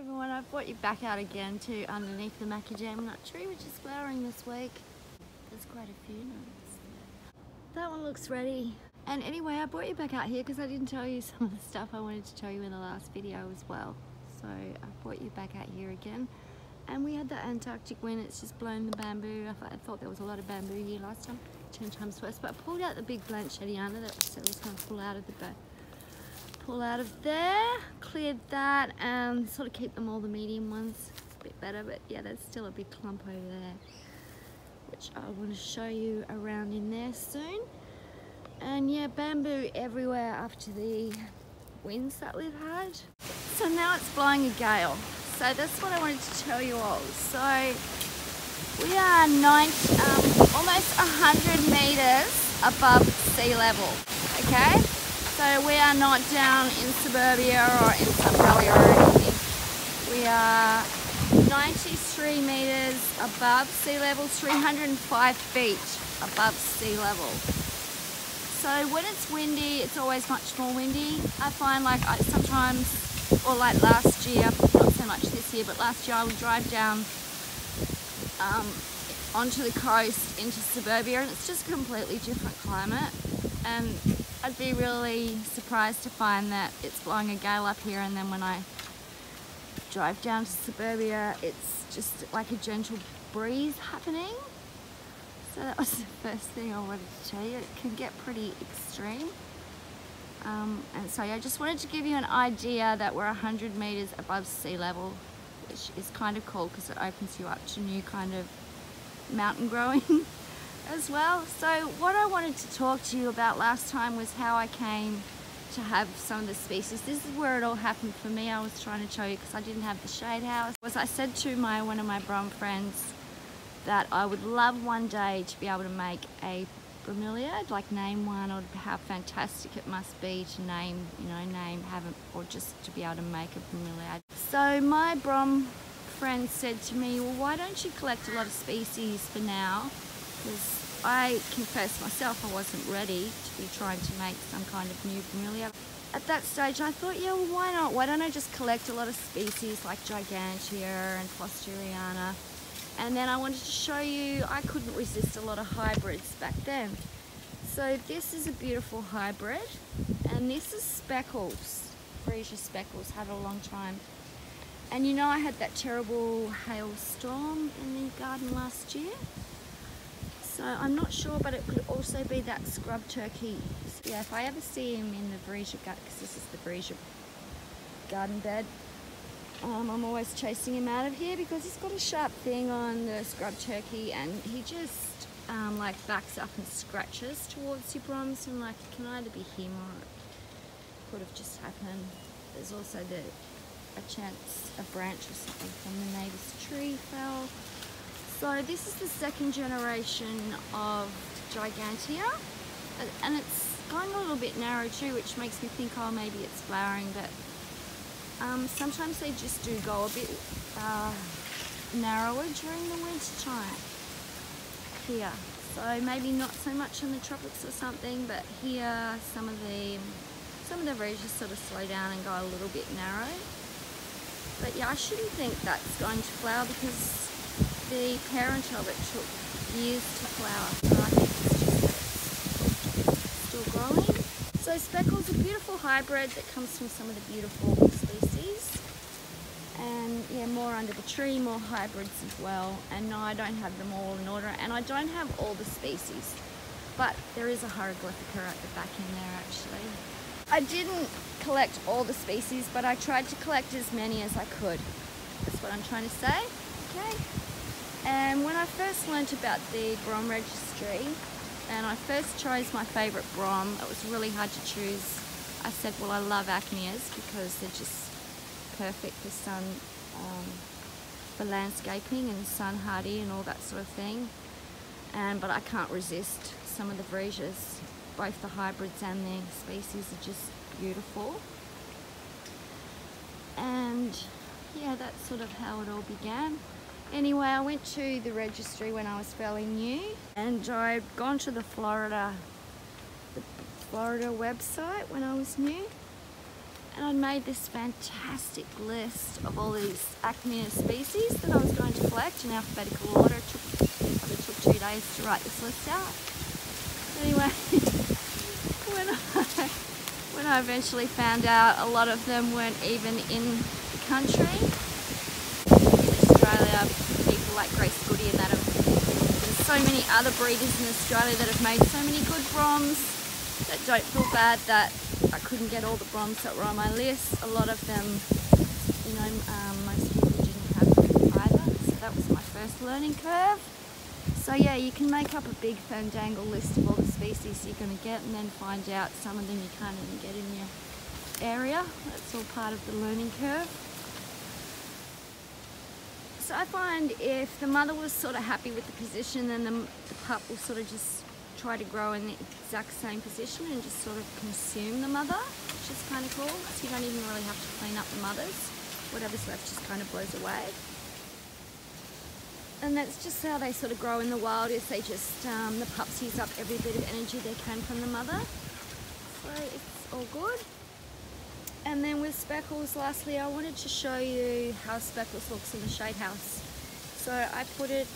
everyone, I've brought you back out again to underneath the macadam nut tree, which is flowering this week. There's quite a few nuts. That one looks ready. And anyway, I brought you back out here because I didn't tell you some of the stuff I wanted to tell you in the last video as well. So I brought you back out here again. And we had the Antarctic wind, it's just blown the bamboo. I thought there was a lot of bamboo here last time, 10 times worse. But I pulled out the big Blanchettiana that was going to pull out of there. Cleared that and sort of keep them all, the medium ones. A bit better, but yeah, there's still a big clump over there, which I want to show you around in there soon. And yeah, bamboo everywhere after the winds that we've had. So now it's blowing a gale. So that's what I wanted to tell you all. So we are almost 100 meters above sea level, okay? So we are not down in suburbia or in Sundalia or anything. We are 93 meters above sea level, 305 feet above sea level. So when it's windy, it's always much more windy. I find like last year, not so much this year, but last year I would drive down onto the coast into suburbia and it's just a completely different climate, and I'd be really surprised to find that it's blowing a gale up here, and then when I drive down to suburbia it's just like a gentle breeze happening. So that was the first thing I wanted to tell you. It can get pretty extreme. And so yeah, I just wanted to give you an idea that we're 100 meters above sea level, which is kind of cool because it opens you up to new kind of mountain growing as well. So what I wanted to talk to you about last time was how I came to have some of the species. This is where it all happened for me. I was trying to show you because I didn't have the shade house. I said to one of my Brom friends that I would love one day to be able to make a Bromeliad, like name one, or how fantastic it must be to name, you know, or just to be able to make a Bromeliad. So my Brom friend said to me, well, why don't you collect a lot of species for now? Because I confess myself, I wasn't ready to be trying to make some kind of new Bromeliad. At that stage, I thought, yeah, well, why not? Why don't I just collect a lot of species like Gigantea and Fosteriana? And then I wanted to show you, I couldn't resist a lot of hybrids back then. So this is a beautiful hybrid, and this is Speckles. Vriesea Speckles, had it a long time. And you know, I had that terrible hailstorm in the garden last year. So I'm not sure, but it could also be that scrub turkey. So yeah, if I ever see him in the Vriesea gut, because this is the Vriesea garden bed, I'm always chasing him out of here because he's got a sharp thing on the scrub turkey, and he just like backs up and scratches towards your broms, and like it can either be him or it could have just happened. There's also a chance a branch or something from the neighbour's tree fell. So this is the second generation of Gigantea, and it's going a little bit narrow too, which makes me think, oh, maybe it's flowering, but sometimes they just do go a bit narrower during the winter time here. So maybe not so much in the tropics or something, but here some of the Vriesea sort of slow down and go a little bit narrow. But yeah, I shouldn't think that's going to flower because the parent of it took years to flower. So I think it's still growing. So Speckles, a beautiful hybrid that comes from some of the beautiful species, and yeah, more under the tree, more hybrids as well. And no, I don't have them all in order, and I don't have all the species, but there is a Hieroglyphica at the back in there actually. I didn't collect all the species, but I tried to collect as many as I could. That's what I'm trying to say, okay? And when I first learnt about the Brom Registry, and I first chose my favourite Brom, it was really hard to choose. I said, well, I love Aechmeas because they're just perfect for sun, for landscaping and sun hardy and all that sort of thing. But I can't resist some of the Vrieseas. Both the hybrids and the species are just beautiful. And yeah, that's sort of how it all began. Anyway, I went to the registry when I was fairly new, and I'd gone to the Florida website when I was new, and I made this fantastic list of all these Aechmea species that I was going to collect in alphabetical order. It took 2 days to write this list out. Anyway, when I eventually found out a lot of them weren't even in the country. In Australia, people like Grace Goody and that have, there's so many other breeders in Australia that have made so many good broms that don't feel bad that I couldn't get all the broms that were on my list. A lot of them, you know, most people didn't have them either, so that was my first learning curve. So yeah, you can make up a big fandangle list of all the species you're going to get and then find out some of them you can't even get in your area. That's all part of the learning curve. So I find if the mother was sort of happy with the position, then the pup will sort of just try to grow in the exact same position and just sort of consume the mother, which is kind of cool. So you don't even really have to clean up the mothers. Whatever's left just kind of blows away. And that's just how they sort of grow in the wild, is they just, the pups use up every bit of energy they can from the mother. So it's all good. And then with Speckles, lastly, I wanted to show you how Speckles looks in the shade house. So I put a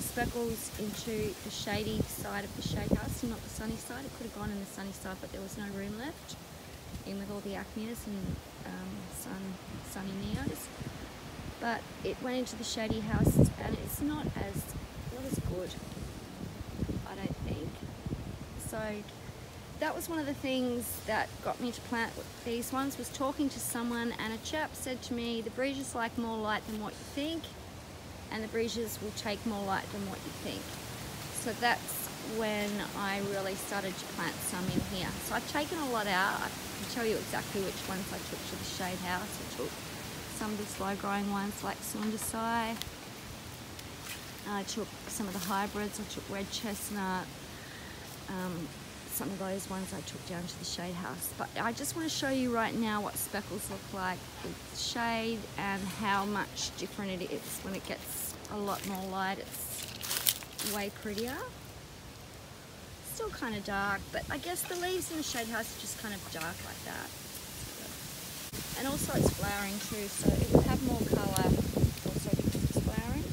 Speckles into the shady side of the shade house, not the sunny side. It could have gone in the sunny side, but there was no room left, in with all the Aechmeas and sunny Neos. But it went into the shady house and it's not as good, I don't think. So that was one of the things that got me to plant these ones, was talking to someone, and a chap said to me, the Vrieseas like more light than what you think, and the Vrieseas will take more light than what you think. So that's when I really started to plant some in here. So I've taken a lot out. I can tell you exactly which ones I took to the shade house. I took some of the slow growing ones like Saundersai. I took some of the hybrids. I took red chestnut. Some of those ones I took down to the shade house. But I just want to show you right now what Speckles look like with shade and how much different it is when it gets a lot more light. It's way prettier. Still kind of dark, but I guess the leaves in the shade house are just kind of dark like that. And also it's flowering too, so it will have more colour also because it's flowering.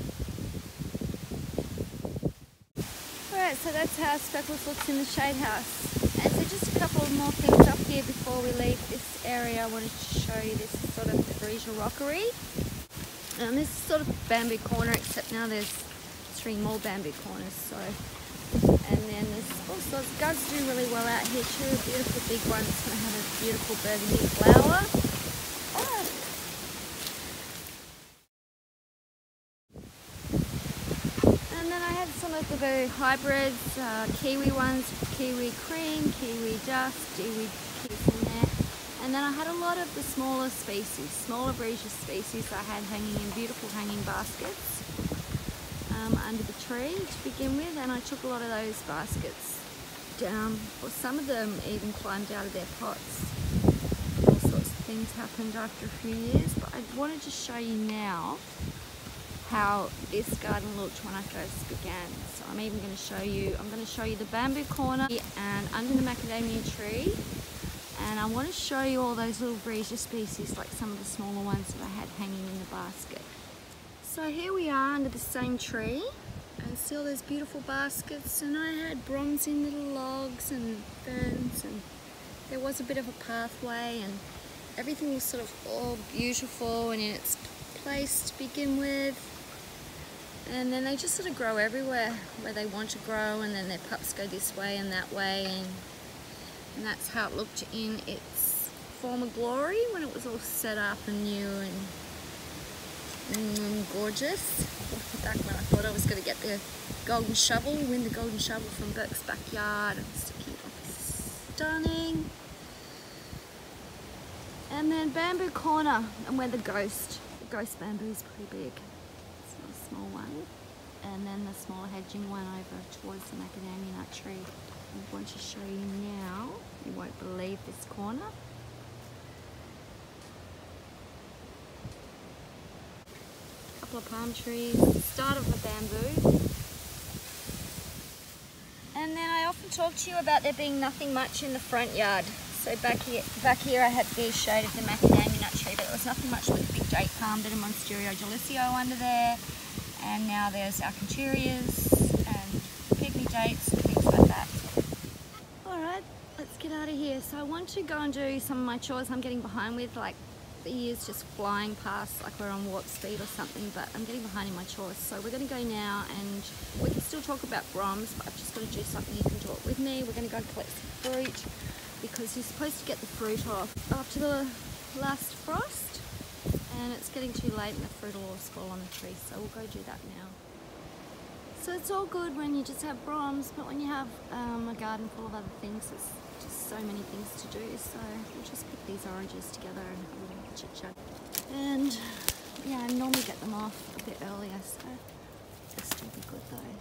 Alright, so that's how Speckles looks in the shade house. And so just a couple more things up here before we leave this area. I wanted to show you this sort of Vriesea Rockery. And this is sort of bamboo corner, except now there's 3 more bamboo corners. So, and then there's all sorts of guards do really well out here too. A beautiful big one that's going to have a beautiful burgundy flower. Of the hybrids, kiwi ones, kiwi cream, kiwi dust, kiwi in there, and then I had a lot of the smaller species, smaller Vriesea species I had hanging in beautiful hanging baskets under the tree to begin with, and I took a lot of those baskets down, or some of them even climbed out of their pots. All sorts of things happened after a few years, but I wanted to show you now how this garden looked when I first began. So I'm going to show you the bamboo corner and under the macadamia tree, and I want to show you all those little Vriesea species, like some of the smaller ones that I had hanging in the basket. So here we are under the same tree, and still there's beautiful baskets, and I had broms in little logs and ferns, and there was a bit of a pathway, and everything was sort of all beautiful and in its place to begin with. And then they just sort of grow everywhere where they want to grow, and then their pups go this way and that way, and that's how it looked in its former glory when it was all set up and new and gorgeous. Back when I thought I was going to get the golden shovel, win the golden shovel from Burke's backyard. It was stunning. And then bamboo corner, and where the ghost bamboo is pretty big. Small one, and then the smaller hedging one over towards the macadamia nut tree. I want to show you now, you won't believe this corner. A couple of palm trees, the start of the bamboo. And then I often talk to you about there being nothing much in the front yard. So back here I had the shade of the macadamia nut tree, but it was nothing much but a big date palm, bit of Monstera Deliciosa under there, and now there's Alcantareas and pygmy dates and things like that. Alright, let's get out of here. So I want to go and do some of my chores I'm getting behind with, like the year's just flying past, like we're on warp speed or something, but I'm getting behind in my chores. So we're going to go now, and we can still talk about Broms, but I've just got to do something. You can do it with me. We're going to go and collect some fruit, because you're supposed to get the fruit off after the last frost, and it's getting too late and the fruit will all spoil on the tree, so we'll go do that now. So it's all good when you just have Broms, but when you have a garden full of other things, it's just so many things to do, so we'll just pick these oranges together and have a little chit chat. And yeah, I normally get them off a bit earlier, so they'll still be good though.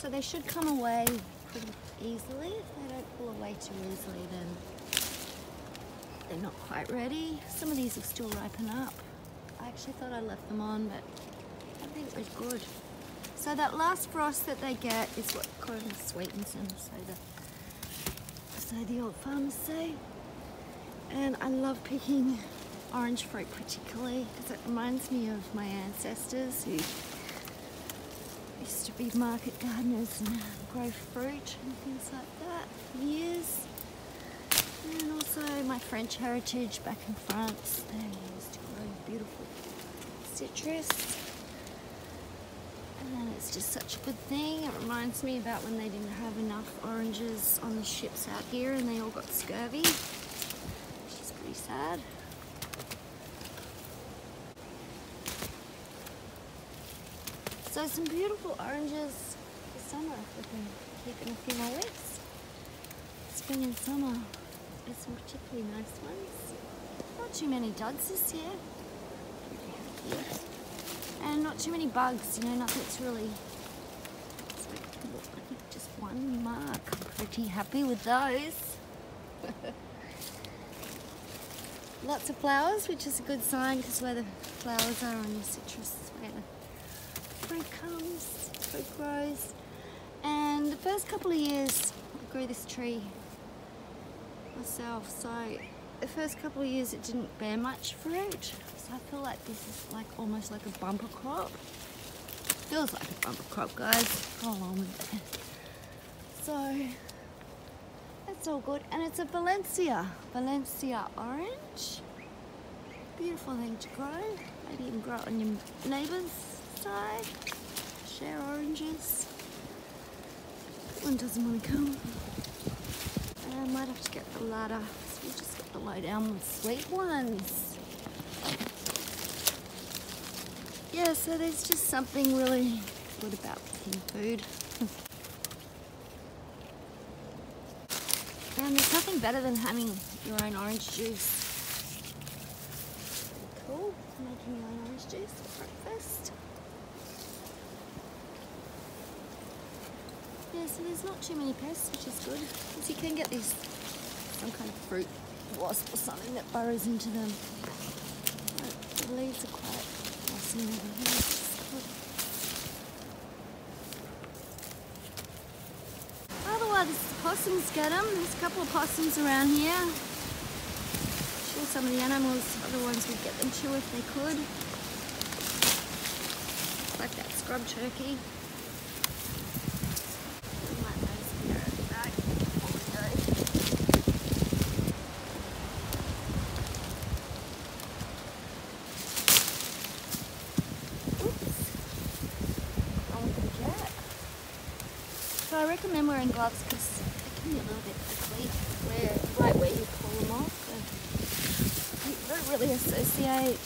So they should come away pretty easily. If they don't pull away too easily, then they're not quite ready. Some of these will still ripen up. I actually thought I left them on, but I think they're good. So that last frost that they get is what kind of sweetens them, so the old farmers say. And I love picking orange fruit particularly, because it reminds me of my ancestors who used to be market gardeners and grow fruit and things like that for years. And also my French heritage back in France, they used to grow beautiful citrus. And it's just such a good thing. It reminds me about when they didn't have enough oranges on the ships out here and they all got scurvy, which is pretty sad. So some beautiful oranges for summer, if we can keep in a few more weeks. Spring and summer, there's some particularly nice ones. Not too many duds this year. Yes. And not too many bugs, you know, nothing's really, it's like, I think just one mark. I'm pretty happy with those. Lots of flowers, which is a good sign, because where the flowers are on your citrus is where the fruit comes, fruit grows. And the first couple of years I grew this tree myself, so the first couple of years it didn't bear much fruit. So I feel like this is like almost like a bumper crop. Feels like a bumper crop, guys. Go along with it. So that's all good. And it's a Valencia orange. Beautiful thing to grow. Maybe you can grow it on your neighbor's side. Share oranges. That one doesn't want to come. I might have to get the ladder. So we'll just get the low down with sweet ones. Yeah, so there's just something really good about picking food. And there's nothing better than having your own orange juice. Cool, making your own orange juice for breakfast. Yeah, so there's not too many pests, which is good, because you can get this some kind of fruit wasp or something that burrows into them. The leaves are quite awesome over here. Otherwise, the possums get them. There's a couple of possums around here. I'm sure some of the animals, other ones would get them too if they could. Like that scrub turkey. Recommend wearing gloves because it can be a little bit prickly right where you pull them off. So you don't really associate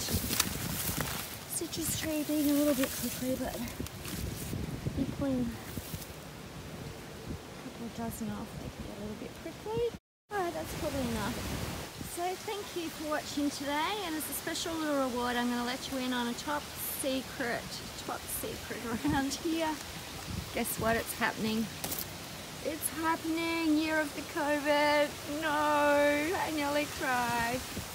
citrus tree being a little bit prickly, but you clean a couple of dozen off, they can be a little bit prickly. Alright, that's probably enough. So thank you for watching today, and as a special little reward I'm going to let you in on a top secret around here. Guess what? It's happening. It's happening, year of the COVID. No, I nearly cried.